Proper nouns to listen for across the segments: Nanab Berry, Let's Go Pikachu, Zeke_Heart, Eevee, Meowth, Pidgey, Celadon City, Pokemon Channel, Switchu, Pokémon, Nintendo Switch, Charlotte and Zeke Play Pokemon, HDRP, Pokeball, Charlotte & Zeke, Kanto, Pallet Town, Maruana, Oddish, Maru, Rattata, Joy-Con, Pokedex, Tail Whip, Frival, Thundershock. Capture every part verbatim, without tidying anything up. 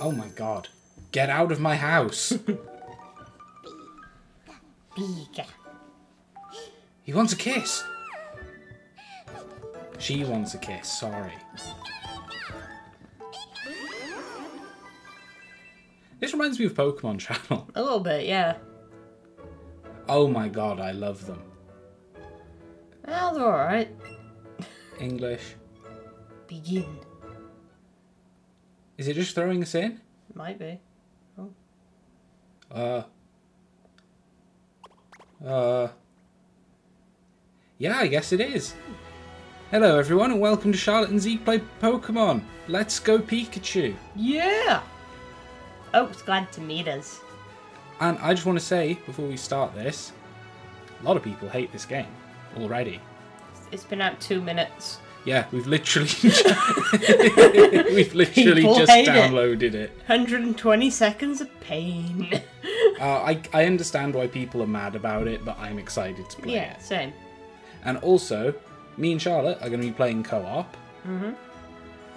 Oh my god. Get out of my house. He wants a kiss. She wants a kiss, sorry. This reminds me of Pokemon Channel. A little bit, yeah. Oh my god, I love them. Well, they're alright. English. Begin. Is it just throwing us in? Might be. Oh. Uh. Uh. Yeah, I guess it is. Hello everyone and welcome to Charlotte and Zeke Play Pokemon. Let's Go Pikachu. Yeah! Oh, it's glad to meet us. And I just want to say, before we start this, a lot of people hate this game already. It's been out two minutes. Yeah, we've literally we've literally people just downloaded it. it. one hundred twenty seconds of pain. uh, I I understand why people are mad about it, but I'm excited to play yeah, it. Yeah, same. And also, me and Charlotte are going to be playing co-op. Mm-hmm.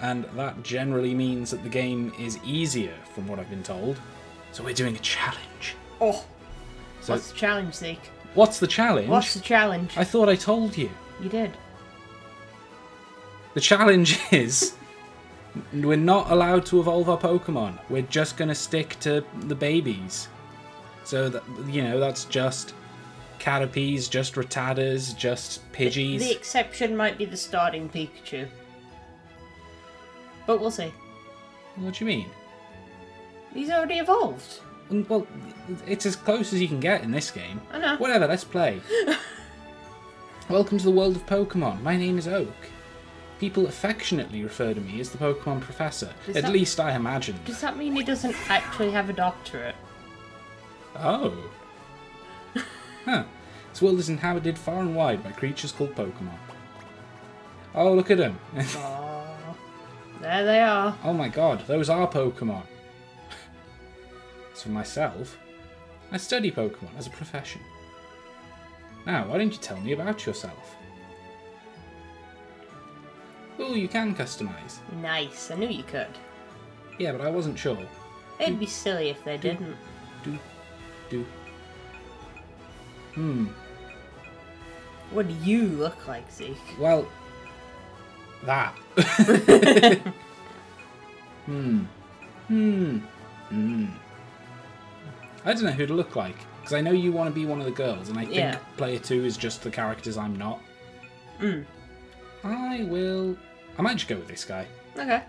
And that generally means that the game is easier, from what I've been told. So we're doing a challenge. Oh. So what's the challenge, Zeke? What's the challenge? What's the challenge? I thought I told you. You did. The challenge is we're not allowed to evolve our Pokemon. We're just going to stick to the babies. So, that, you know, that's just Catapees, just Rattatas, just Pidgeys. The, the exception might be the starting Pikachu. But we'll see. What do you mean? He's already evolved. Well, it's as close as you can get in this game. I know. Whatever, let's play. Welcome to the world of Pokemon. My name is Oak. People affectionately refer to me as the Pokemon Professor. Does At that, least I imagine. Does that mean he doesn't actually have a doctorate? Oh. Huh. This world is inhabited far and wide by creatures called Pokemon. Oh, look at them. There they are. Oh my god, those are Pokemon. As for myself, I study Pokemon as a profession. Now, why don't you tell me about yourself? Oh, you can customise. Nice, I knew you could. Yeah, but I wasn't sure. It'd do, be silly if they do, didn't. Do, do. Hmm. What do you look like, Zeke? Well... That. hmm. Hmm. Hmm. I don't know who to look like, because I know you want to be one of the girls, and I think yeah. player two is just the characters I'm not. Mm. I will... I might just go with this guy. Okay.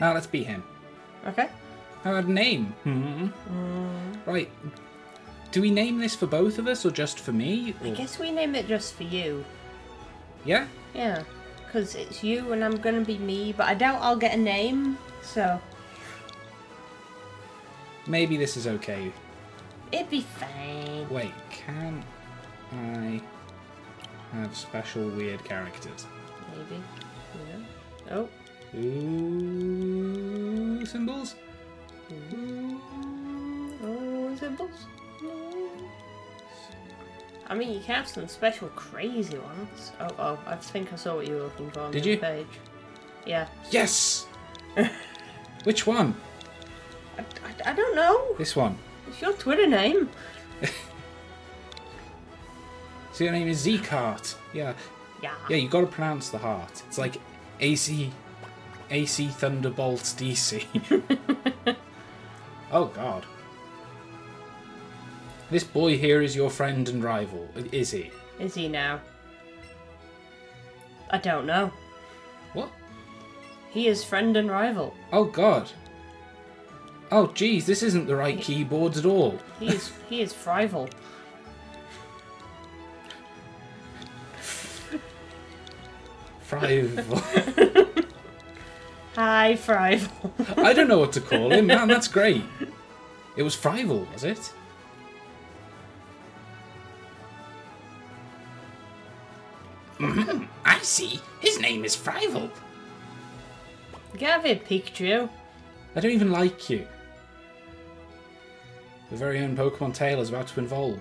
Now let's be him. Okay. I had a name. Hmm. Mm. Right. Do we name this for both of us, or just for me? Or... I guess we name it just for you. Yeah? Yeah. Because it's you and I'm going to be me, but I doubt I'll get a name, so... Maybe this is okay. It'd be fine. Wait, can I have special weird characters? Maybe. Yeah. Oh. Ooh, symbols? Ooh, oh, symbols? I mean, you can have some special crazy ones. Oh, oh, I think I saw what you were looking for on Did the you? page. Yeah. Yes! Which one? I, I, I don't know. This one. It's your Twitter name. So your name is Zeke_Heart. Yeah. Yeah. Yeah, you got to pronounce the heart. It's like A C, A C Thunderbolts D C. Oh, God. This boy here is your friend and rival, is he? Is he now? I don't know. What? He is friend and rival. Oh god. Oh geez, this isn't the right he, keyboards at all. He is he is Frival. Frival. Hi Frival. I don't know what to call him, man, that's great. It was Frival, was it? Mm-hmm. I see. His name is Frival. Get out of it, Pikachu. I don't even like you. The very own Pokemon Tail is about to involve,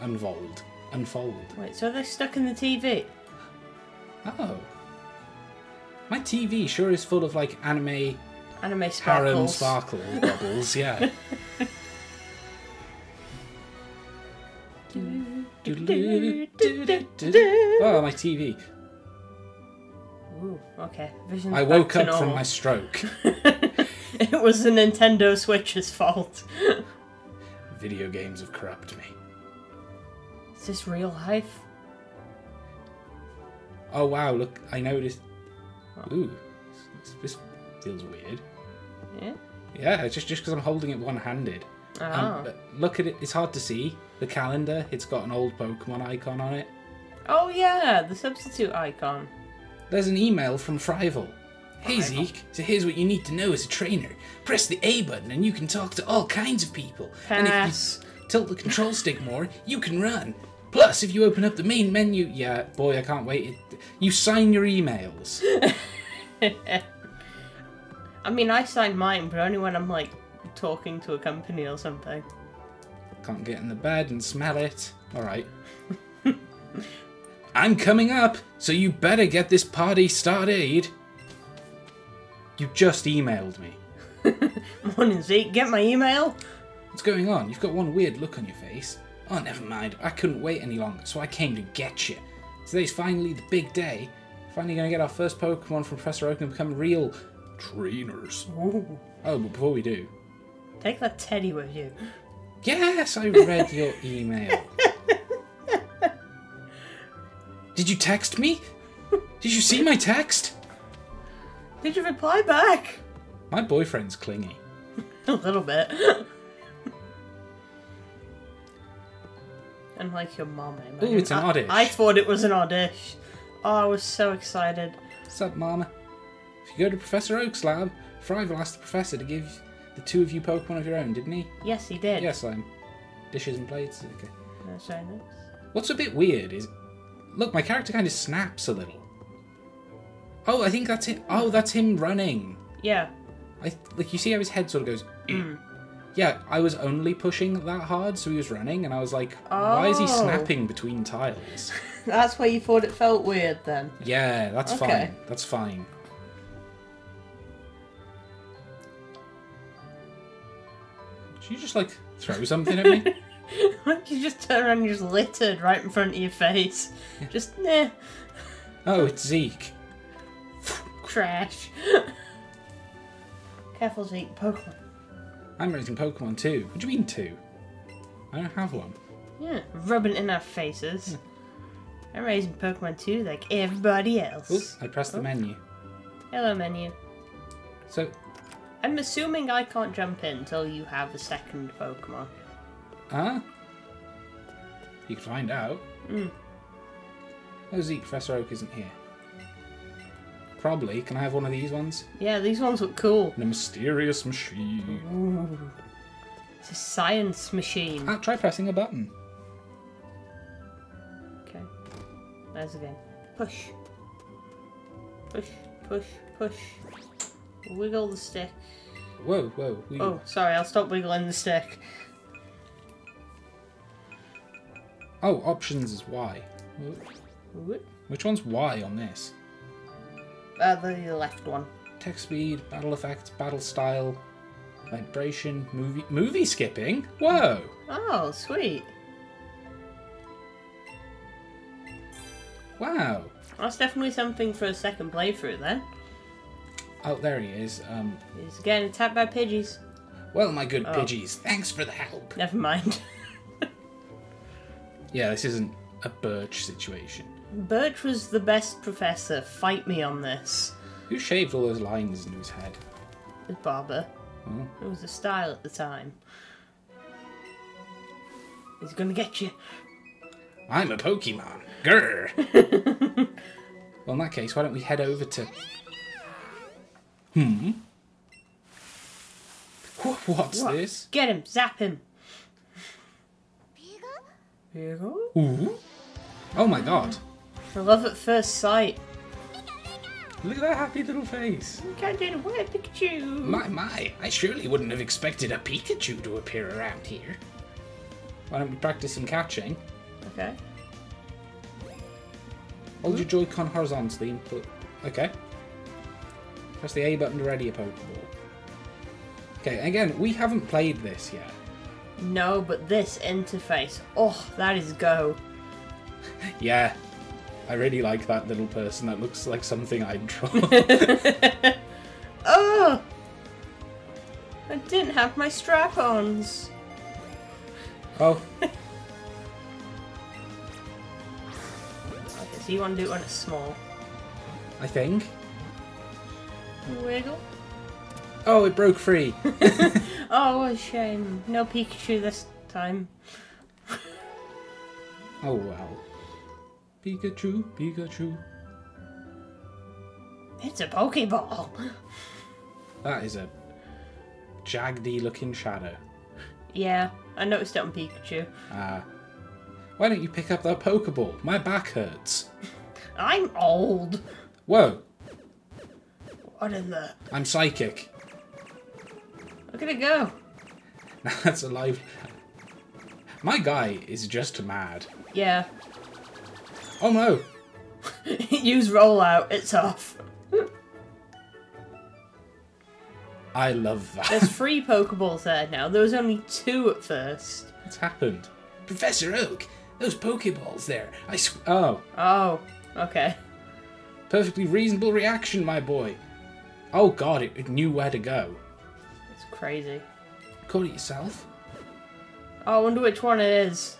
unfold, unfold. Wait, so they're stuck in the T V? Oh. My T V sure is full of like anime, anime sparkles, sparkle bubbles. Yeah. Oh, my T V. Ooh, okay. Vision's I woke up normal. from my stroke. It was the Nintendo Switch's fault. Video games have corrupted me. Is this real life? Oh wow! Look, I noticed. Oh. Ooh, this feels weird. Yeah. Yeah, just just because I'm holding it one-handed. Ah. Um, look at it. It's hard to see the calendar. It's got an old Pokemon icon on it. Oh yeah, the substitute icon. There's an email from Frival. Hey Zeke, so here's what you need to know as a trainer. Press the A button and you can talk to all kinds of people. Pass. And if you tilt the control stick more, you can run. Plus, if you open up the main menu... Yeah, boy, I can't wait. You sign your emails. I mean, I sign mine, but only when I'm, like, talking to a company or something. Can't get in the bed and smell it. All right. I'm coming up, so you better get this party started. You just emailed me. Morning, Zeke. Get my email? What's going on? You've got one weird look on your face. Oh, never mind. I couldn't wait any longer, so I came to get you. Today's finally the big day. Finally going to get our first Pokemon from Professor Oak and become real trainers. Ooh. Oh, but before we do... Take that teddy with you. Yes, I read your email. Did you text me? Did you see my text? Did you reply back? My boyfriend's clingy. A little bit. Unlike your mom, I imagine. Ooh, it's an Oddish. I, I thought it was an Oddish. Oh, I was so excited. What's up, Mama? If you go to Professor Oak's lab, Frival asked the Professor to give the two of you Pokemon of your own, didn't he? Yes, he did. Yes, I'm... Dishes and plates? Okay. That's very nice. What's a bit weird is... Look, my character kind of snaps a little. Oh, I think that's it. Oh, that's him running. Yeah. I like you see how his head sort of goes. Mm. Yeah, I was only pushing that hard, so he was running, and I was like, oh. Why is he snapping between tiles? That's why you thought it felt weird, then. Yeah, that's okay. Fine. That's fine. Did you just like throw something at me? You just turn around and you're just littered right in front of your face. Yeah. Just nah. Oh, it's Zeke. Trash. Careful, Zeke. Pokemon. I'm raising Pokemon too. What do you mean two? I don't have one. Yeah, rubbing in our faces. Yeah. I'm raising Pokemon too, like everybody else. Oops, I pressed Oops. the menu. Hello, menu. So, I'm assuming I can't jump in until you have a second Pokemon. Huh? You can find out. Mm. Oh, Zeke, Professor Oak isn't here. Probably. Can I have one of these ones? Yeah, these ones look cool. And a mysterious machine. Ooh. It's a science machine. Ah, try pressing a button. Okay. There's again. Push. Push, push, push. Wiggle the stick. Whoa, whoa. whoa. Oh, sorry, I'll stop wiggling the stick. Oh, options is Y. What? Which one's Y on this? Uh, the left one. Tech speed, battle effects, battle style, vibration, movie movie skipping? Whoa! Oh, sweet. Wow. That's definitely something for a second playthrough then. Oh, there he is. Um, He's getting attacked by Pidgeys. Well, my good oh. Pidgeys, thanks for the help. Never mind. Yeah, this isn't a Birch situation. Birch was the best professor. Fight me on this. Who shaved all those lines in his head? The barber. Oh. It was the style at the time. He's gonna get you. I'm a Pokemon. Grr. Well, in that case, why don't we head over to... Hmm? What's what? this? Get him. Zap him. Here you go. Ooh. Oh my god. I love at first sight. Look at that happy little face. You can't get away, Pikachu. My, my. I surely wouldn't have expected a Pikachu to appear around here. Why don't we practice some catching? Okay. Hold your Joy-Con horizontally and put... Okay. Press the A button to ready a Pokeball. Okay, again, we haven't played this yet. No, but this interface, oh, that is go. Yeah, I really like that little person. That looks like something I'd draw. Oh! I didn't have my strap-ons. Oh. Okay, so you want to do it when it's small. I think. Wiggle. Oh, it broke free. Oh, what a shame. No Pikachu this time. Oh, wow. Pikachu, Pikachu. It's a Pokeball. That is a jaggedy looking shadow. Yeah, I noticed it on Pikachu. Ah. Uh, why don't you pick up that Pokeball? My back hurts. I'm old. Whoa. What is that? I'm psychic. Look at it go. That's a live... My guy is just mad. Yeah. Oh no! Use rollout, it's off. I love that. There's three Pokeballs there now. There was only two at first. What's happened? Professor Oak, those Pokeballs there. I sw- Oh. Oh, okay. Perfectly reasonable reaction, my boy. Oh god, it, it knew where to go. It's crazy. Caught it yourself? Oh, I wonder which one it is.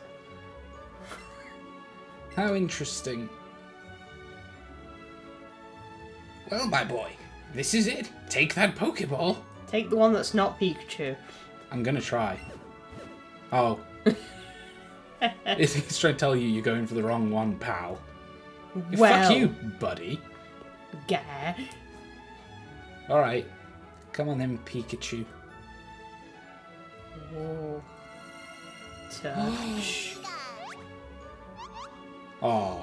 How interesting. Well, my boy, this is it. Take that Pokeball. Take the one that's not Pikachu. I'm gonna try. Oh. It's trying to tell you you're going for the wrong one, pal. Well, fuck you, buddy. Yeah. Alright. Come on then, Pikachu. Whoa. Touch. Oh,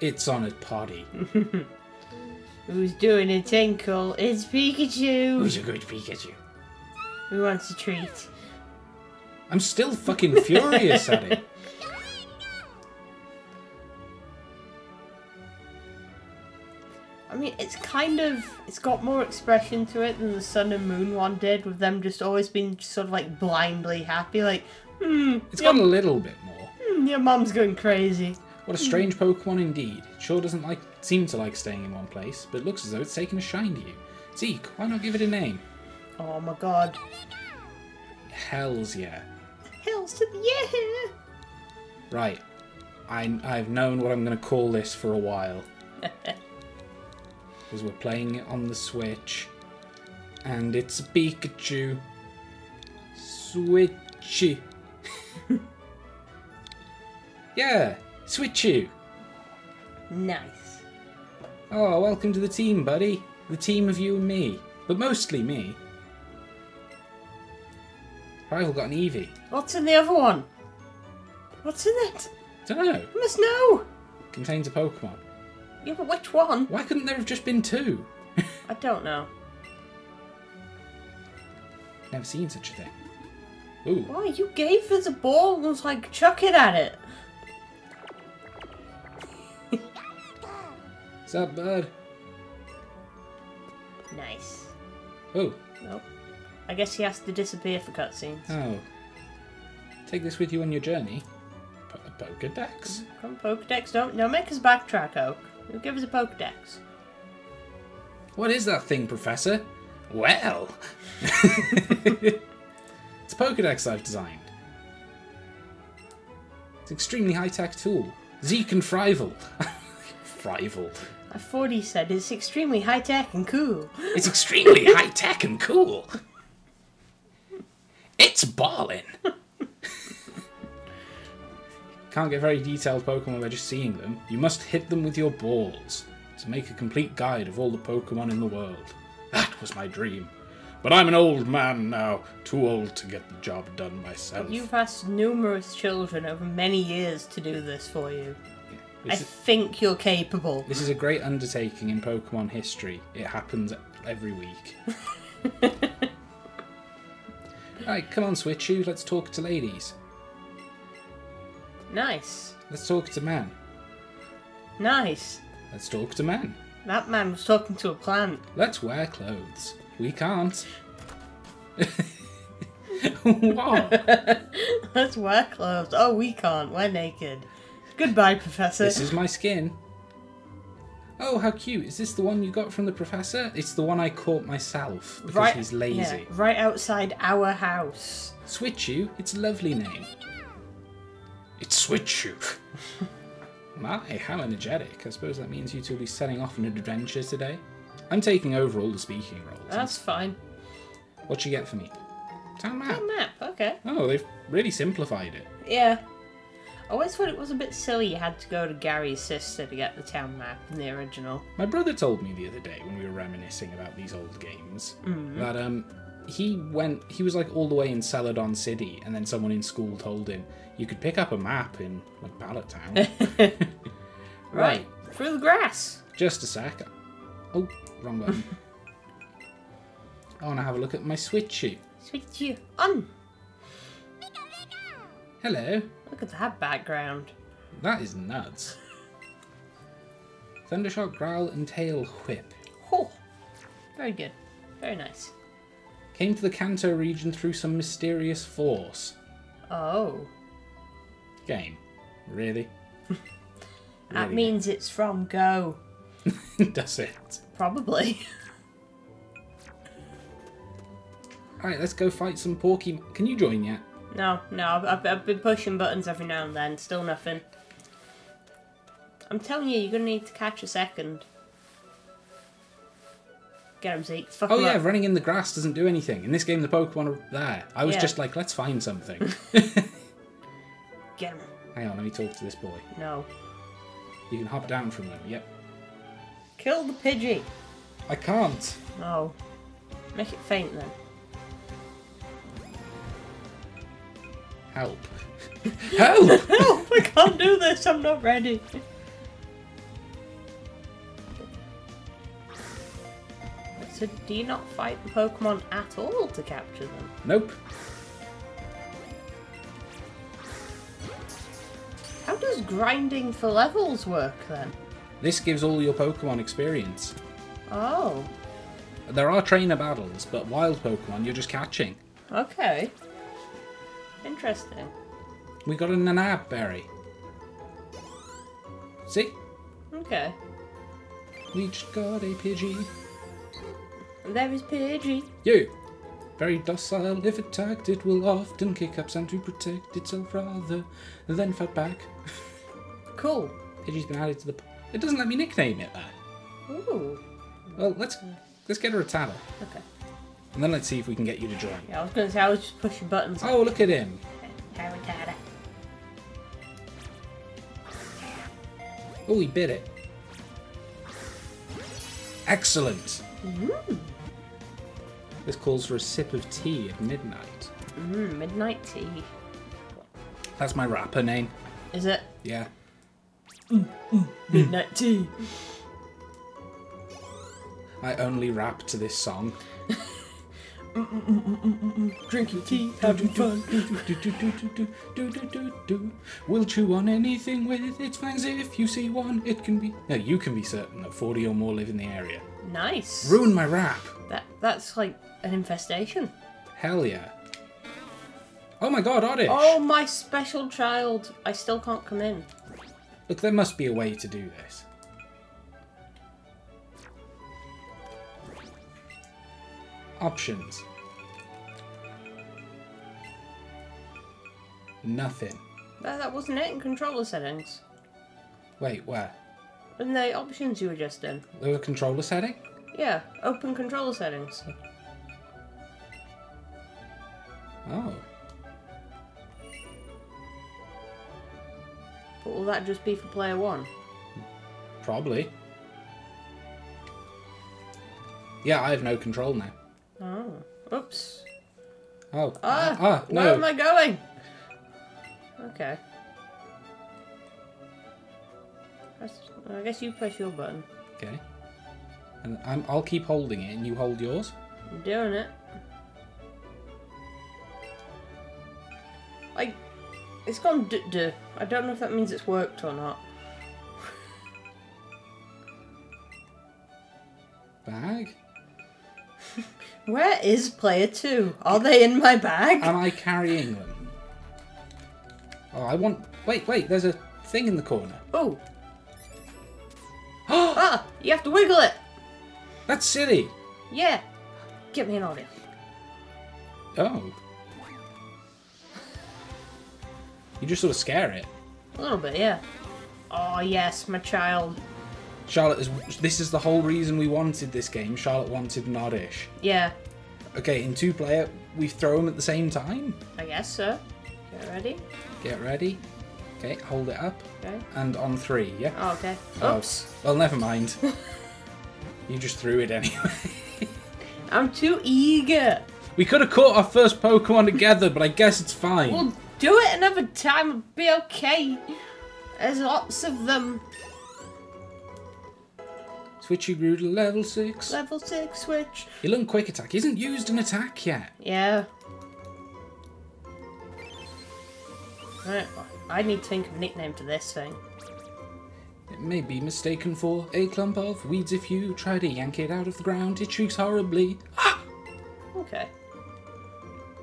it's on a potty. Who's doing a tinkle? It's Pikachu! Who's a good Pikachu? Who wants a treat? I'm still fucking furious at it. I mean, it's kind of... It's got more expression to it than the Sun and Moon one did, with them just always being sort of like blindly happy, like, hmm... It's got a little bit more. Your mum's going crazy. What a strange Pokemon indeed. It sure doesn't like seem to like staying in one place, but it looks as though it's taking a shine to you. Zeke, why not give it a name? Oh my god. Hells yeah. Hells to the yeah! Right. I, I've known what I'm going to call this for a while. Because we're playing it on the Switch. And it's Pikachu. Switchy. Yeah, Switchu. Nice. Oh, welcome to the team, buddy. The team of you and me, but mostly me. Frival got an Eevee. What's in the other one? What's in it? Don't know. You must know. Contains a Pokemon. Yeah, but which one? Why couldn't there have just been two? I don't know. Never seen such a thing. Ooh. Why you gave us a ball and was like, chuck it at it. What's up, bud? Nice. Oh. Nope. I guess he has to disappear for cutscenes. Oh. Take this with you on your journey. P Pokedex? Come on, Pokedex. Don't, don't make us backtrack, Oak. You'll give us a Pokedex. What is that thing, Professor? Well. It's a Pokedex I've designed. It's an extremely high-tech tool. Zeke and Frival. Frival. I thought he said it's extremely high-tech and cool. It's extremely high-tech and cool. It's ballin'. Can't get very detailed Pokemon by just seeing them. You must hit them with your balls to make a complete guide of all the Pokemon in the world. That was my dream. But I'm an old man now, too old to get the job done myself. You've asked numerous children over many years to do this for you. This I is, think you're capable. This is a great undertaking in Pokemon history. It happens every week. Alright, come on, Switchu. Let's talk to ladies. Nice. Let's talk to man. Nice. Let's talk to man. That man was talking to a plant. Let's wear clothes. We can't. What? Let's wear clothes. Oh, we can't. We're naked. Goodbye, Professor. This is my skin. Oh, how cute. Is this the one you got from the Professor? It's the one I caught myself because right, he's lazy. Yeah, right outside our house. Switchu? It's a lovely name. It's Switchu. My, how energetic. I suppose that means you two will be setting off on an adventure today. I'm taking over all the speaking roles. That's fine. What'd you get for me? Town map. Town map, okay. Oh, they've really simplified it. Yeah. I always thought it was a bit silly you had to go to Gary's sister to get the town map in the original. My brother told me the other day when we were reminiscing about these old games mm. that um he went he was like all the way in Celadon City and then someone in school told him you could pick up a map in like Pallet Town. right. right. Through the grass. Just a sec. Oh, wrong button. I want to have a look at my Switchu. Switchu on. Hello. Look at that background. That is nuts. Thundershock, Growl, and Tail Whip. Oh, very good. Very nice. Came to the Kanto region through some mysterious force. Oh. Game. Really? That really means good. It's from Go. Does it? Probably. Alright, let's go fight some Pokemon. Can you join yet? No, no, I've, I've been pushing buttons every now and then, still nothing. I'm telling you, you're going to need to catch a second. Get him, Zeke. Fuck oh him yeah, up. Running in the grass doesn't do anything. In this game, the Pokemon are there. I was yeah. just like, let's find something. Get him. Hang on, let me talk to this boy. No. You can hop down from them, yep. Kill the Pidgey. I can't. No. Make it faint then. Help. Help! Help! I can't do this, I'm not ready. So do you not fight the Pokemon at all to capture them? Nope. How does grinding for levels work then? This gives all your Pokemon experience. Oh. There are trainer battles, but wild Pokemon you're just catching. Okay. Interesting. We got a Nanab Berry. See? Okay. We just got a Pidgey. There is Pidgey. You! Very docile, if attacked, it will often kick up sand to protect itself rather than fight back. Cool. Pidgey's been added to the... It doesn't let me nickname it, though. Ooh. Well, let's, let's get her a Rattata. Okay. And then let's see if we can get you to join. Yeah, I was going to say, I was just pushing buttons. Oh, look at him. Oh, he bit it. Excellent. Mm. This calls for a sip of tea at midnight. Mm, midnight tea. That's my rapper name. Is it? Yeah. Mm, mm, midnight mm. tea. I only rap to this song. Mm, mm, mm, mm, mm, mm, mm. Drinking tea, having fun. We'll chew on anything with its fangs if you see one. It can be. No, you can be certain that forty or more live in the area. Nice. Ruin my rap. That that's like an infestation. Hell yeah. Oh my God, Oddish. Oh my special child. I still can't come in. Look, there must be a way to do this. Options. Nothing. No, that wasn't it in controller settings. Wait, where? In the options you were just in. There was a controller setting? Yeah, open controller settings. Oh. But will that just be for player one? Probably. Yeah, I have no control now. Oh, oops. Oh, ah, ah no. Where am I going? Okay. I guess you press your button. Okay. And I'm, I'll keep holding it and you hold yours? I'm doing it. Like, it's gone duh-duh. I don't know if that means it's worked or not. bag? Where is player two? Are they in my bag? Am I carrying them? Oh, I want... Wait, wait, there's a thing in the corner. Oh. Ah, you have to wiggle it. That's silly. Yeah. Get me an audio. Oh. You just sort of scare it. A little bit, yeah. Oh, yes, my child. Charlotte is... This is the whole reason we wanted this game. Charlotte wanted Noddish. Yeah. Okay, in two-player, we throw them at the same time? I guess so. Get ready. Get ready. Okay, hold it up. Okay. And on three, yeah? Oh, okay. Oops. Oh, well, never mind. You just threw it anyway. I'm too eager. We could have caught our first Pokemon together, but I guess it's fine. We'll do it another time. It'll be okay. There's lots of them. Switchu grew to level six. Level six switch. Your long quick attack he hasn't used an attack yet. Yeah. Alright, I need to think of a nickname to this thing. It may be mistaken for a clump of weeds if you try to yank it out of the ground. It shrieks horribly. Ah! Okay.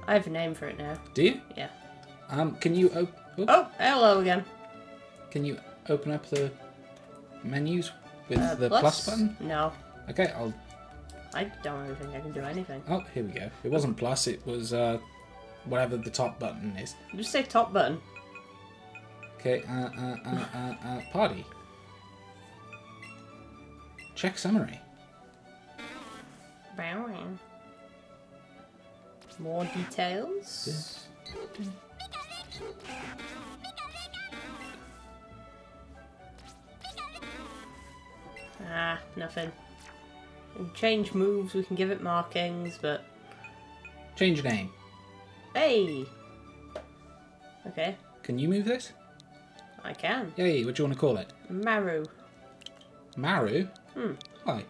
I have a name for it now. Do you? Yeah. Um, can you open... Oh. oh, hello again. Can you open up the menus with uh, the plus? plus button? No. Okay, I'll... I don't really think I can do anything. Oh, here we go. It wasn't plus, it was uh, whatever the top button is. You just say top button. Okay, uh, uh, uh, uh, uh, party. Check summary. Bowing. More details. Yeah. Ah, nothing. We can change moves, we can give it markings, but... Change name. Hey! Okay. Can you move this? I can. Yay, what do you want to call it? Maru. Maru? Hmm. Why?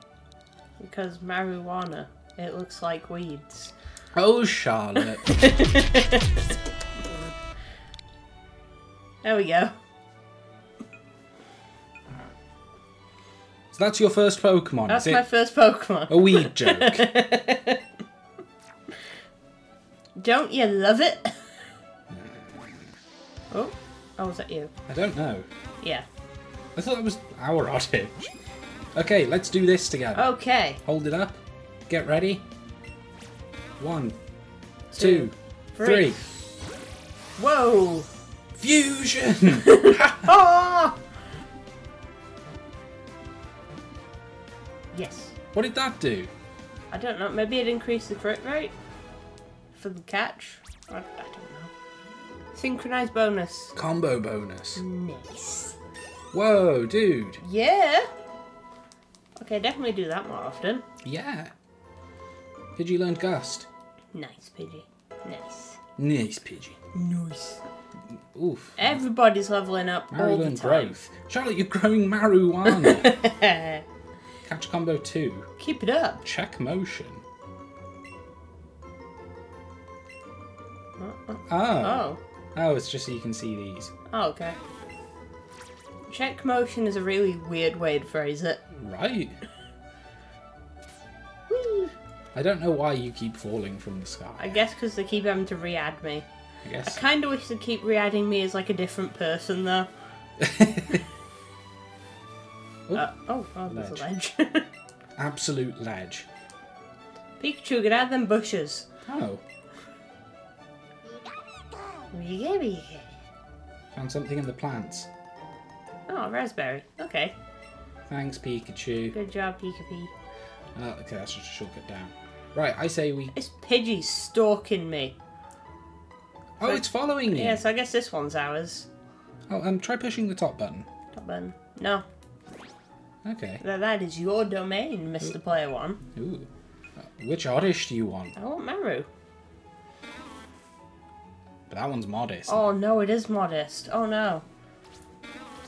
Because Maruana. It looks like weeds. Oh, Charlotte. There we go. So that's your first Pokemon, That's is my it? first Pokemon. A weed joke. Don't you love it? Oh. Oh, was that you? I don't know. Yeah. I thought that was our Oddish. Okay, let's do this together. Okay. Hold it up. Get ready. One, two, two three. three. Whoa! Fusion! Oh! Yes. What did that do? I don't know. Maybe it increased the crit rate for the catch. I, I don't know. Synchronized bonus. Combo bonus. Nice. Whoa, dude. Yeah. Okay, definitely do that more often. Yeah. Pidgey learned Gust. Nice, Pidgey. Nice. Nice, Pidgey. Nice. Oof. Everybody's leveling up Maru all the time. growth. Charlotte, you're growing Maruana. Catch combo two. Keep it up. Check motion. Oh. Oh. Oh, it's just so you can see these. Oh, okay. Check motion is a really weird way to phrase it. Right. Whee. I don't know why you keep falling from the sky. I guess because they keep having to re-add me. I guess. I kind of wish they'd keep re-adding me as like a different person, though. oh. Uh, oh, oh, there's ledge. a ledge. Absolute ledge. Pikachu, get out of them bushes. Oh. Found something in the plants. Oh, raspberry. Okay. Thanks, Pikachu. Good job, Pikachu. Uh, okay, that's just a shortcut down. Right, I say we... This Pidgey's stalking me. Oh, so... it's following you. Yeah, so I guess this one's ours. Oh, um, try pushing the top button. Top button. No. Okay. Now that is your domain, Mister Ooh. Player One. Ooh. Which Oddish do you want? I want Maru. But that one's modest. Oh no, it is modest. Oh no.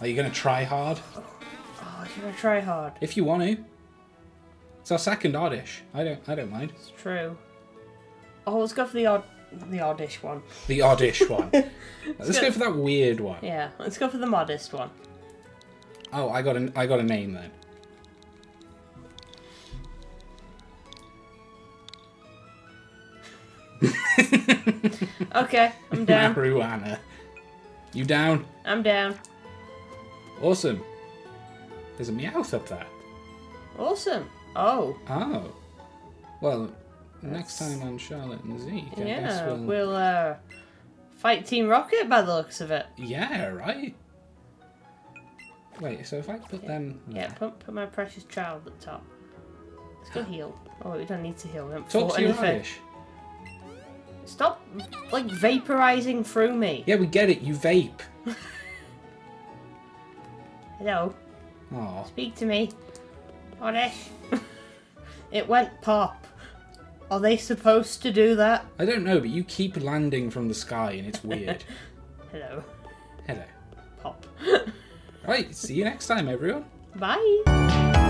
Are you going to try hard? Oh, should I try hard? If you want to. It's our second Oddish. I don't. I don't mind. It's true. Oh, let's go for the odd, the Oddish one. The Oddish one. let's let's go, go for that weird one. Yeah, let's go for the modest one. Oh, I got a. I got a name then. Okay, I'm down. Maruana. You down? I'm down. Awesome. There's a Meowth up there. Awesome. Oh. Oh. Well, that's... next time on Charlotte and Zeke, yeah, I guess we'll... we'll uh, fight Team Rocket by the looks of it. Yeah, right? Wait, so if I put yeah. them... Yeah, put, put my precious child at the top. Let's go heal. Oh, we don't need to heal. We haven't fought anything. Stop, like, vaporizing through me. Yeah, we get it. You vape. Hello. Aww. Speak to me. Oddish. It went pop. Are they supposed to do that? I don't know, but you keep landing from the sky and it's weird. Hello. Hello. Pop. Alright, see you next time, everyone. Bye.